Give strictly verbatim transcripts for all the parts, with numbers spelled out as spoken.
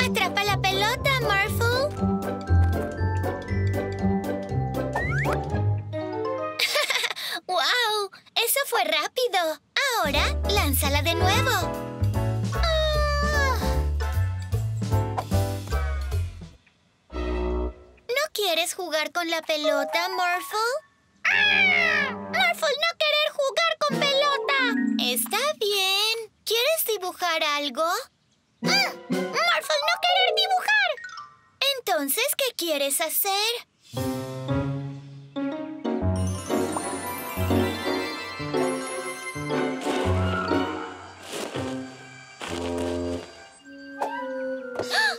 ¡Atrapa la pelota, Morphle! ¡Wow! ¡Eso fue rápido! Ahora, lánzala de nuevo. ¿Quieres jugar con la pelota, Morphle? ¡Ah! ¡Morphle, no querer jugar con pelota! Está bien. ¿Quieres dibujar algo? ¡Ah! ¡Morphle, no querer dibujar! Entonces, ¿qué quieres hacer? ¡Ah!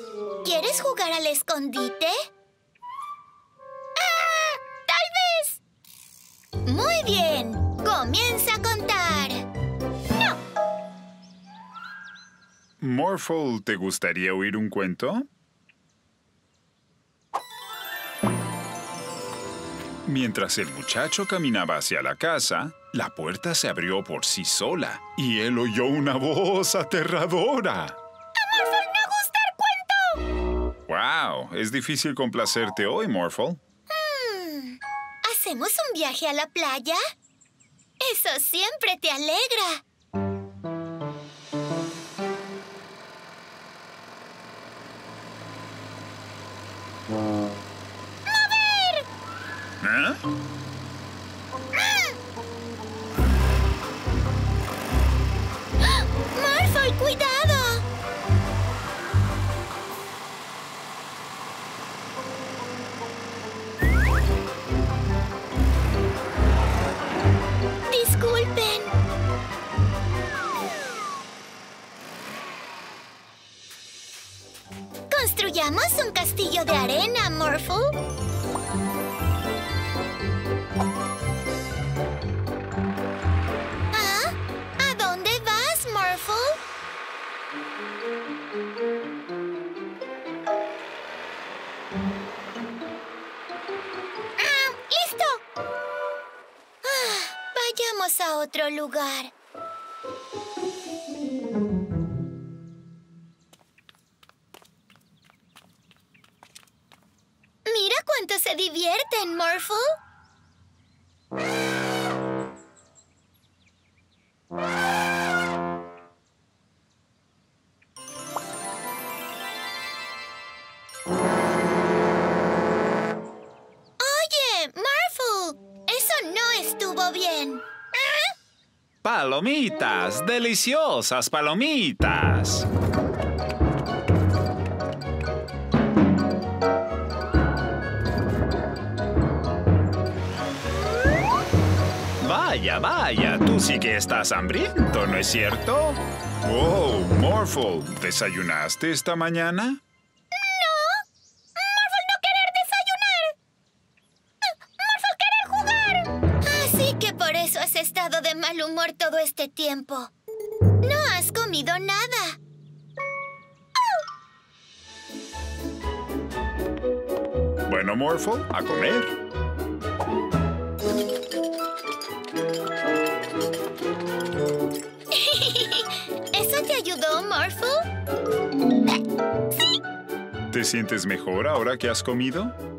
¿Quieres jugar al escondite? ¡Muy bien! ¡Comienza a contar! ¡No! Morphle, ¿te gustaría oír un cuento? Mientras el muchacho caminaba hacia la casa, la puerta se abrió por sí sola y él oyó una voz aterradora. ¡A Morphle no gusta el cuento! ¡Wow! Es difícil complacerte hoy, Morphle. ¿Hacemos un viaje a la playa? ¡Eso siempre te alegra! ¡Mover! ¿Eh? ¡Ah! ¡Morphle, cuidado! Construyamos un castillo de arena, Morphle. ¿Ah? ¿A dónde vas, Morphle? ¡Ah! ¡Listo! Ah, vayamos a otro lugar. ¿Se divierten, Morphle? ¡Oye, Morphle! ¡Eso no estuvo bien! ¿Ah? ¡Palomitas! ¡Deliciosas palomitas! Vaya, vaya, tú sí que estás hambriento, ¿no es cierto? Oh, Morphle, ¿desayunaste esta mañana? ¡No! ¡Morphle no querer desayunar! ¡Morphle querer jugar! Así que por eso has estado de mal humor todo este tiempo. No has comido nada. Oh. Bueno, Morphle, a comer. ¿Eso te ayudó, Morphle? ¿Sí? ¿Te sientes mejor ahora que has comido?